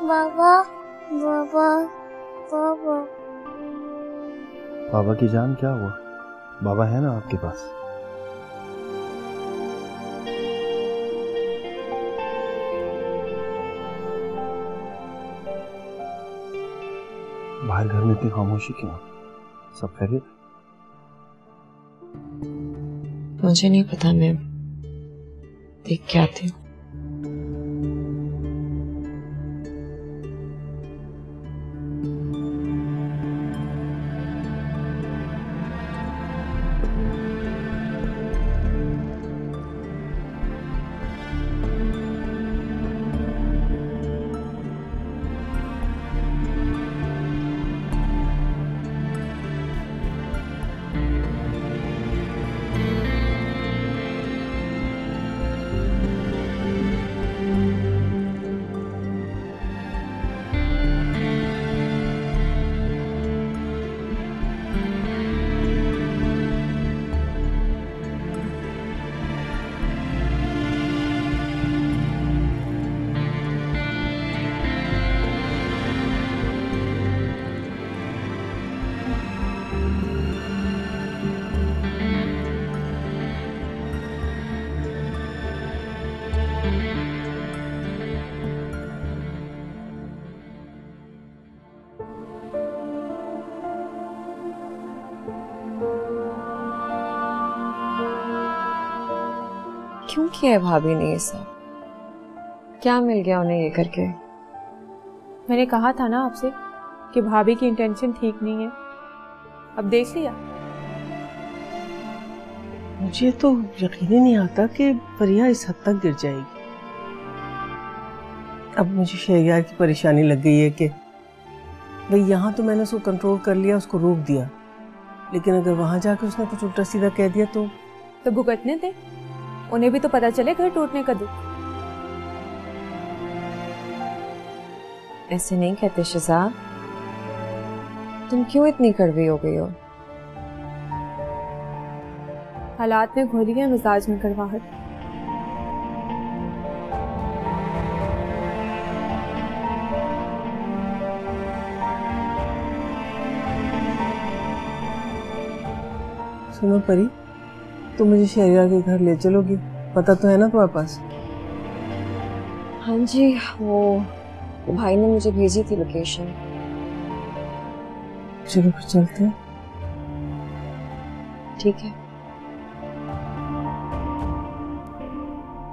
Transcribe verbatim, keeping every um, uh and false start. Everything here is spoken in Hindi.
बाबा बाबा बाबा। बाबा की जान क्या हुआ? बाबा है ना आपके पास। बाहर घर में इतनी खामोशी क्यों? सब खैरियत? मुझे नहीं पता, मैं देख के आती हूँ। क्यों किया है भाभी ने ये सब? क्या मिल गया उन्हें ये करके? मैंने कहा था ना आपसे कि भाभी की इंटेंशन ठीक नहीं है, अब देख लिया। मुझे तो यकीन ही नहीं आता कि परिया इस हद तक गिर जाएगी। अब मुझे शहरियार की परेशानी लग गई है कि भाई यहाँ तो मैंने उसको कंट्रोल कर लिया, उसको रोक दिया, लेकिन अगर वहाँ जाकर उसने कुछ उल्टा सीधा कह दिया तो तो भुगतने थे। उन्हें भी तो पता चले घर टूटने का दुख। ऐसे नहीं कहते शजा, तुम क्यों इतनी कड़वी हो गई हो? हालात में घोली है, मिजाज में कड़वाहट। सुनो परी, तुम मुझे शहरियार के घर ले चलोगी? पता तो है ना तुम्हारे पास। हाँ जी, वो भाई ने मुझे भेजी थी लोकेशन। चलो फिर चलते हैं। ठीक है।